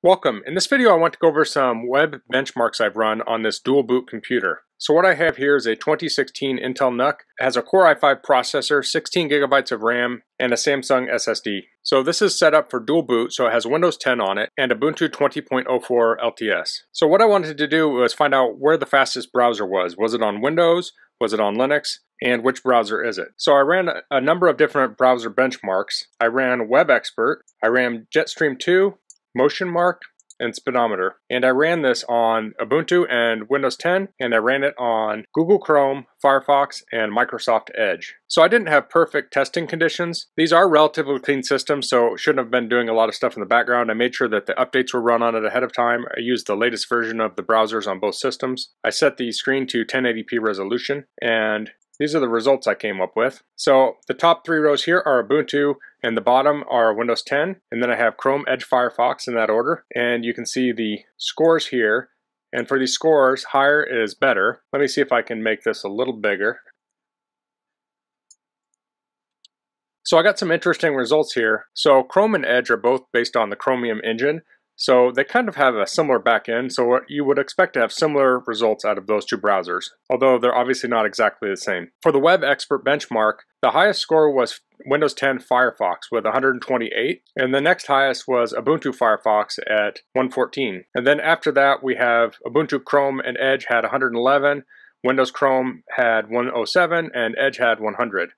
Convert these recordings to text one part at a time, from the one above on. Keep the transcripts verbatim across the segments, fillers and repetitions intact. Welcome. In this video I want to go over some web benchmarks I've run on this dual boot computer. So what I have here is a twenty sixteen Intel N U C. It has a Core i five processor, sixteen gigabytes of RAM, and a Samsung S S D. So this is set up for dual boot, so it has Windows ten on it and Ubuntu twenty point oh four L T S. So what I wanted to do was find out where the fastest browser was. Was it on Windows? Was it on Linux? And which browser is it? So I ran a number of different browser benchmarks. I ran WebXPRT, I ran JetStream two, MotionMark, and Speedometer. And I ran this on Ubuntu and Windows ten, and I ran it on Google Chrome, Firefox, and Microsoft Edge. So I didn't have perfect testing conditions. These are relatively clean systems, so shouldn't have been doing a lot of stuff in the background. I made sure that the updates were run on it ahead of time. I used the latest version of the browsers on both systems. I set the screen to ten eighty p resolution, and these are the results I came up with. So the top three rows here are Ubuntu, and the bottom are Windows ten, and then I have Chrome, Edge, Firefox in that order. And you can see the scores here, and for these scores, higher is better. Let me see if I can make this a little bigger. So I got some interesting results here. So Chrome and Edge are both based on the Chromium engine, so they kind of have a similar backend, so you would expect to have similar results out of those two browsers, although they're obviously not exactly the same. For the WebXPRT benchmark, the highest score was Windows ten Firefox with one hundred twenty-eight, and the next highest was Ubuntu Firefox at one hundred fourteen. And then after that, we have Ubuntu Chrome and Edge had one hundred eleven, Windows Chrome had one hundred seven, and Edge had one hundred.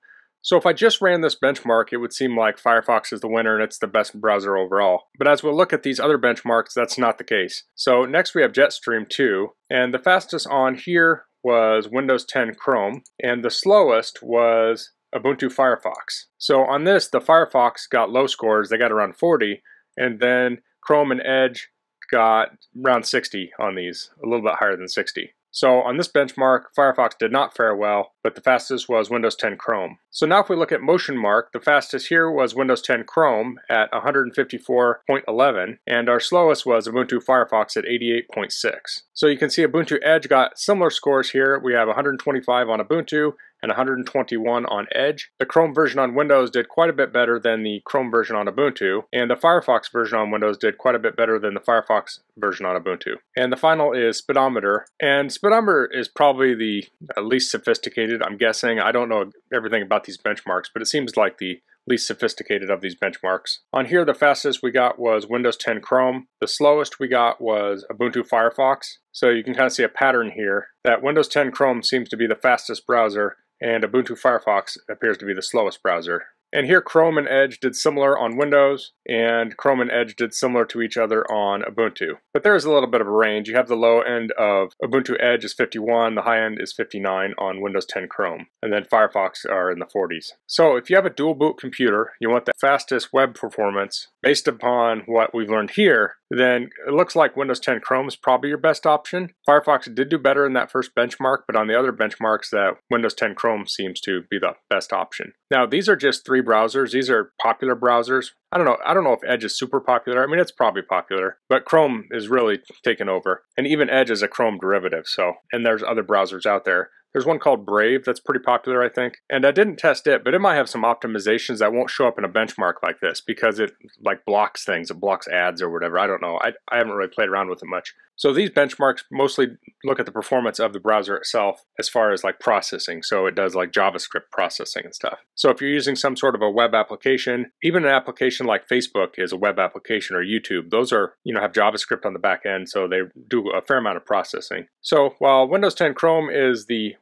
So if I just ran this benchmark, it would seem like Firefox is the winner and it's the best browser overall. But as we'll look at these other benchmarks, that's not the case. So next we have JetStream two, and the fastest on here was Windows ten Chrome, and the slowest was Ubuntu Firefox. So on this, the Firefox got low scores, they got around forty, and then Chrome and Edge got around sixty on these, a little bit higher than sixty. So on this benchmark, Firefox did not fare well, but the fastest was Windows ten Chrome. So now if we look at MotionMark, the fastest here was Windows ten Chrome at one hundred fifty-four point eleven, and our slowest was Ubuntu Firefox at eighty-eight point six. So you can see Ubuntu Edge got similar scores here. We have one hundred twenty-five on Ubuntu and one hundred twenty-one on Edge. The Chrome version on Windows did quite a bit better than the Chrome version on Ubuntu, and the Firefox version on Windows did quite a bit better than the Firefox version on Ubuntu. And the final is Speedometer, and Speedometer is probably the least sophisticated, I'm guessing. I don't know everything about these benchmarks, but it seems like the least sophisticated of these benchmarks. On here, the fastest we got was Windows ten Chrome. The slowest we got was Ubuntu Firefox. So you can kind of see a pattern here that Windows ten Chrome seems to be the fastest browser, and Ubuntu Firefox appears to be the slowest browser. And here Chrome and Edge did similar on Windows, and Chrome and Edge did similar to each other on Ubuntu. But there is a little bit of a range. You have the low end of Ubuntu Edge is fifty-one, the high end is fifty-nine on Windows ten Chrome, and then Firefox are in the forties. So if you have a dual boot computer, you want the fastest web performance based upon what we've learned here, then it looks like Windows ten Chrome is probably your best option. Firefox did do better in that first benchmark, but on the other benchmarks, that Windows ten Chrome seems to be the best option. Now, these are just three browsers. These are popular browsers. I don't know. I don't know if Edge is super popular. I mean, it's probably popular, but Chrome is really taken over. And even Edge is a Chrome derivative, so, and there's other browsers out there. There's one called Brave that's pretty popular, I think. And I didn't test it, but it might have some optimizations that won't show up in a benchmark like this because it like blocks things. It blocks ads or whatever. I don't know. I, I haven't really played around with it much. So these benchmarks mostly look at the performance of the browser itself as far as like processing. So it does like JavaScript processing and stuff. So if you're using some sort of a web application, even an application like Facebook is a web application, or YouTube, those are, you know, have JavaScript on the back end. So they do a fair amount of processing. So while Windows ten Chrome is the,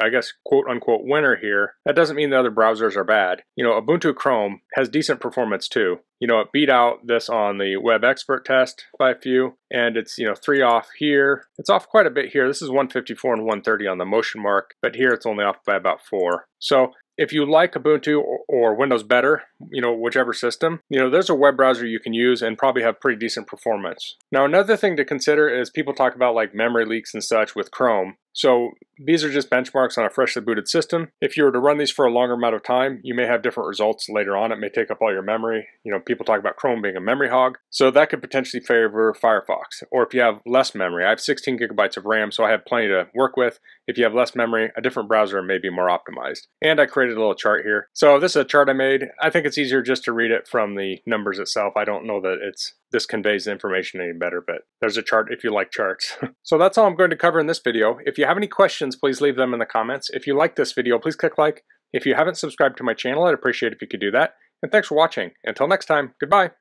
I guess, quote unquote winner here, that doesn't mean the other browsers are bad. You know, Ubuntu Chrome has decent performance too. You know, it beat out this on the WebXPRT test by a few, and it's, you know, three off here. It's off quite a bit here. This is one hundred fifty-four and one hundred thirty on the MotionMark, but here it's only off by about four. So if you like Ubuntu or Windows better, you know, whichever system, you know, there's a web browser you can use and probably have pretty decent performance. Now, another thing to consider is people talk about like memory leaks and such with Chrome. So these are just benchmarks on a freshly booted system. If you were to run these for a longer amount of time, you may have different results later on. It may take up all your memory. You know, people talk about Chrome being a memory hog. So that could potentially favor Firefox. Or if you have less memory, I have sixteen gigabytes of RAM, so I have plenty to work with. If you have less memory, a different browser may be more optimized. And I created a little chart here. So this is a chart I made. I think it's easier just to read it from the numbers itself. I don't know that it's this conveys the information any better, but there's a chart if you like charts. So that's all I'm going to cover in this video. If you have any questions, please leave them in the comments. If you like this video, please click like. If you haven't subscribed to my channel, I'd appreciate it if you could do that. And thanks for watching. Until next time, goodbye.